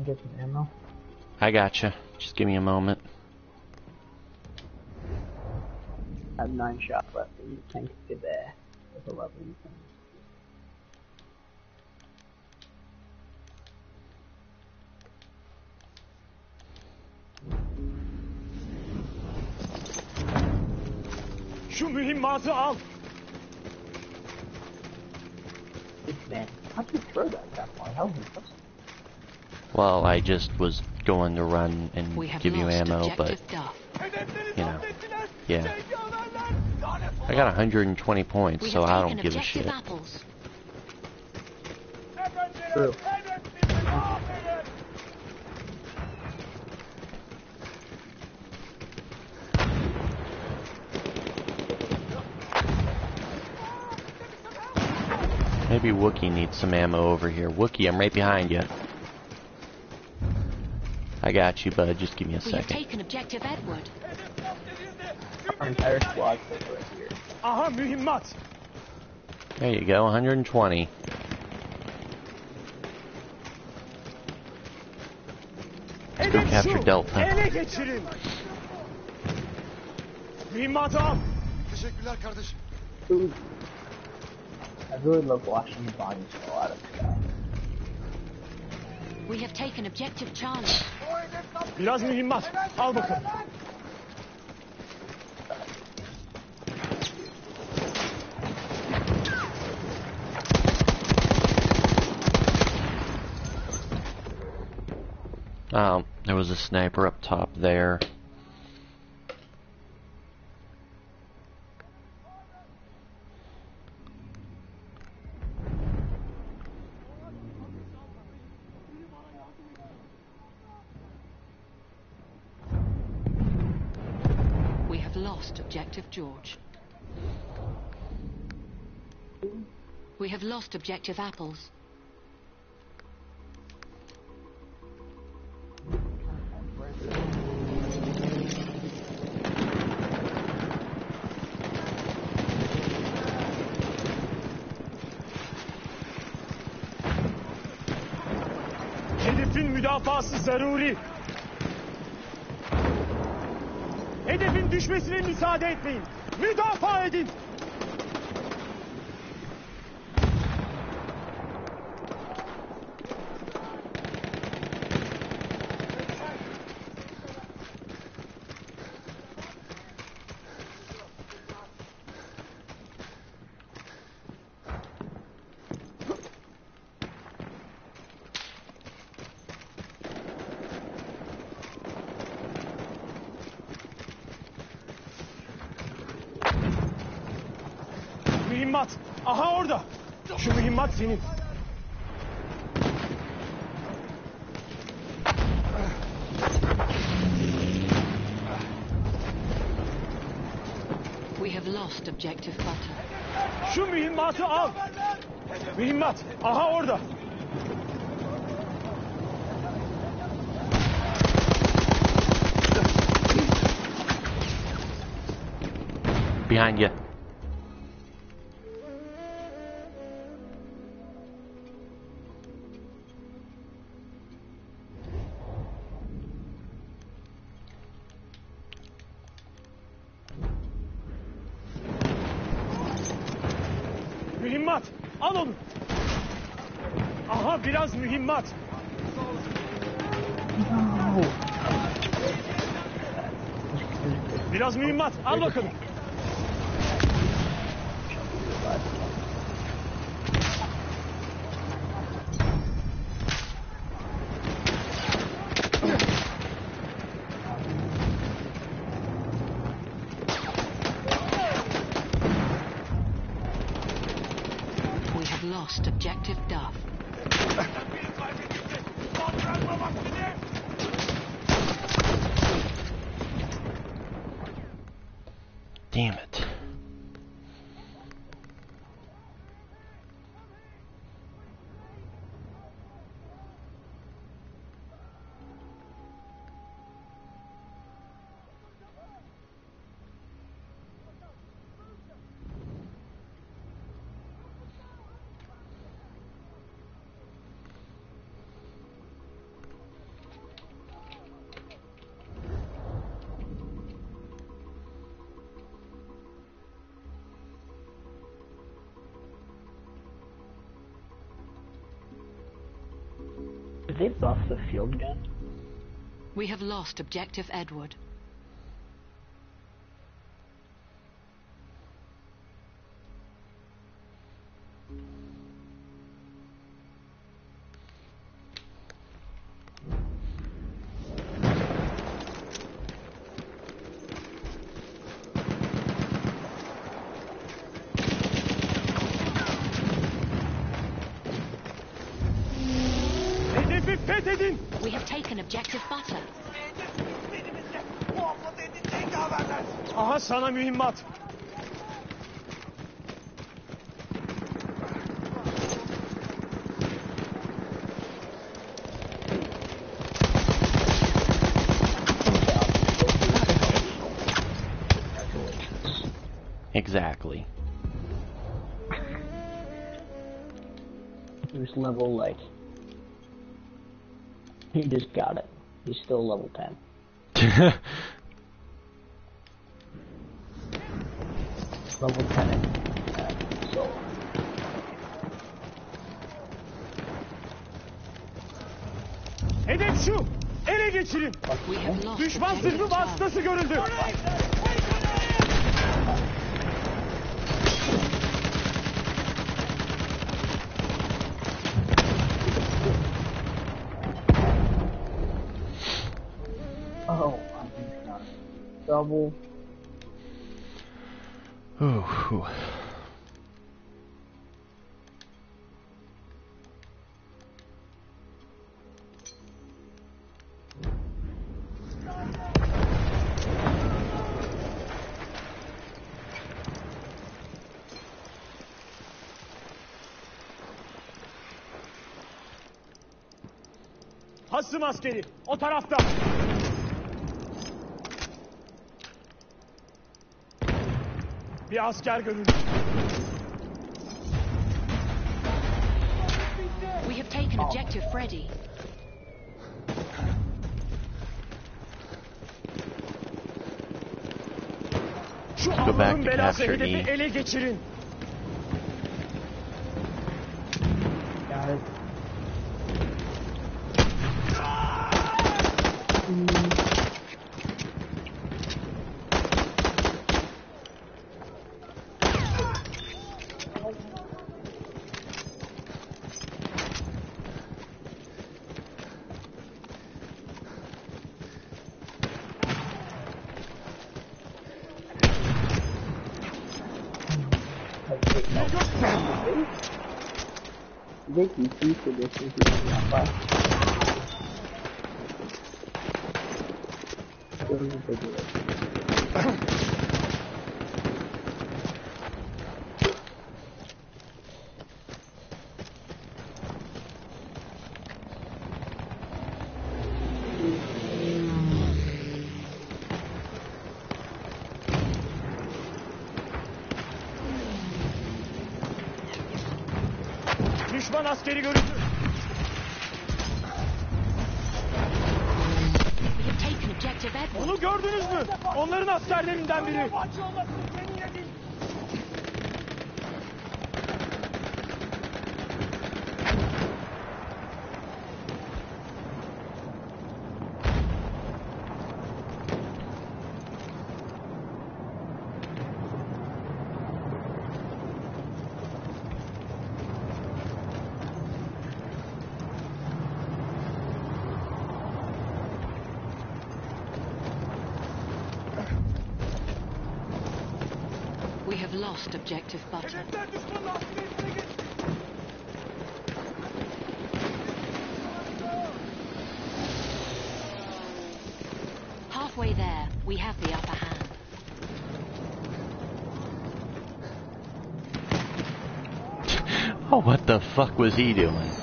and get some ammo? I gotcha. Just give me a moment. I have 9 shots left in the tank to get there. That's a lovely thing. Şu mühimmatı al. Man, how did you throw that far? How was it? Well, I just was going to run and give you ammo, but you know, yeah. I got 120 points, so I don't give a shit. True. Maybe Wookiee needs some ammo over here. Wookiee, I'm right behind you. I got you, bud. Just give me a second. Take an objective, Edward. Our entire squad's right here. Aha, mühimmat. There you go, 120. Let's go capture Delta. Mühimmat al. Teşekkürler kardeşim. I really love watching the bodies fall out of the sky. We have taken objective Charlie. Biraz mühimmat. Al bakalım. There was a sniper up top there. George. We have lost objective Apples. Hedefin müdafası zaruri. Hedefin düşmesine müsaade etmeyin. Müdafaa edin. Aha orada. Şu mühimmat senin. We have lost objective Butter. Şu mühimmatı al. Mühimmat. Aha orada. Behind you. Mühimmat. Biraz mühimmat. Al bakalım. We have lost objective Duff. Damn it. They've lost the field yet? We have lost Objective Edward. We have taken Objective Butter. Aha, sana mühimmat. Exactly. He was level like... He just got it. He's still level 10. Level 10. So. Hedef şu. Ele geçirin. Düşman zırhı vasıtası görüldü. Double. Ooh. Hasım askeri, o tarafta. Bir asker görüldü. We have taken Objective Freddy. Şu Allah'ın belası hedefi ele geçirin. Yani... Düşman askeri görüldü. Onu gördünüz mü? Onların askerlerinden biri. Lost Objective Butter. Halfway there, we have the upper hand. Oh, what the fuck was he doing?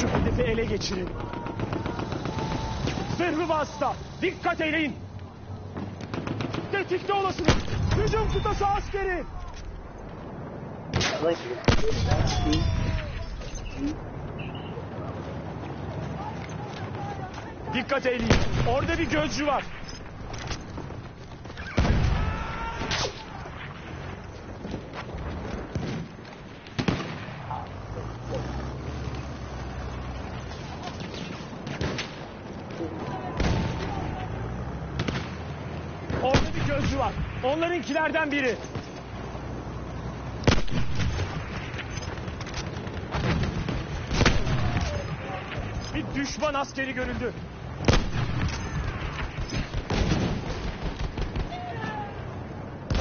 Şu hedefi ele geçirin. Zırhlı vasıta, dikkat eyleyin. Tetikte olasınız. Hücum kıtası askeri. Dikkat eyleyin. Orada bir gözcü var. Onlarınkilerden biri. Bir düşman askeri görüldü.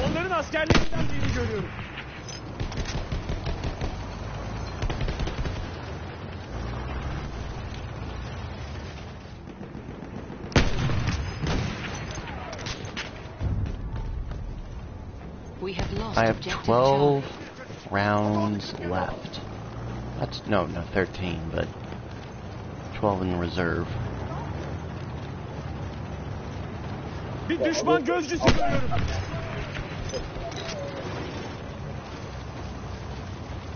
Onların askerlerinden birini görüyorum. I have 12 rounds left. That's no, not 13, but 12 in reserve. Bir düşman gözcüsü görüyorum.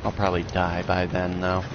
I'll probably die by then, though.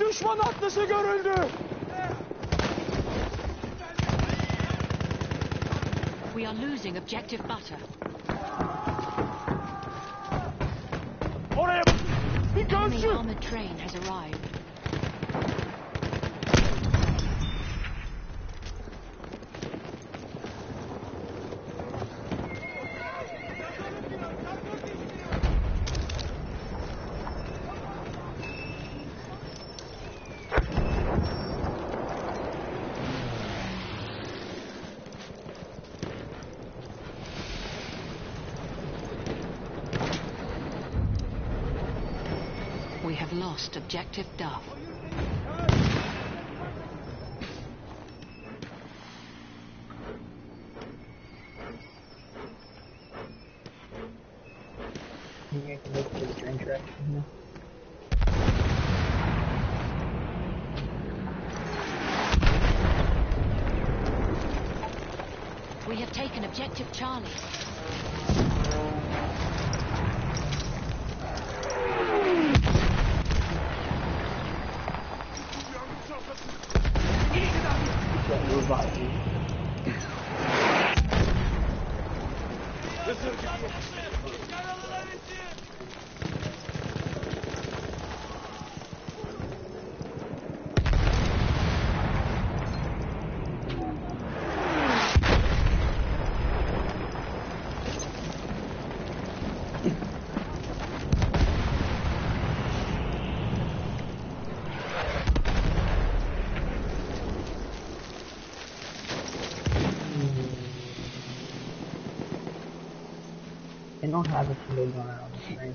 Düşman atlısı görüldü. We are losing objective butter. Oraya bak. Bir gözcü. Armored train has arrived. Objective Duff. I think I can look for the train track from here. We have taken Objective Charlie. I don't have a single gun out of this thing.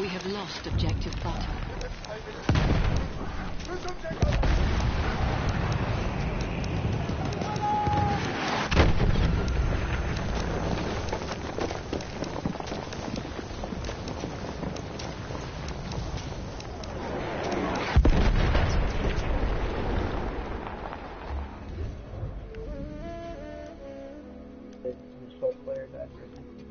We have lost objective butter. Player that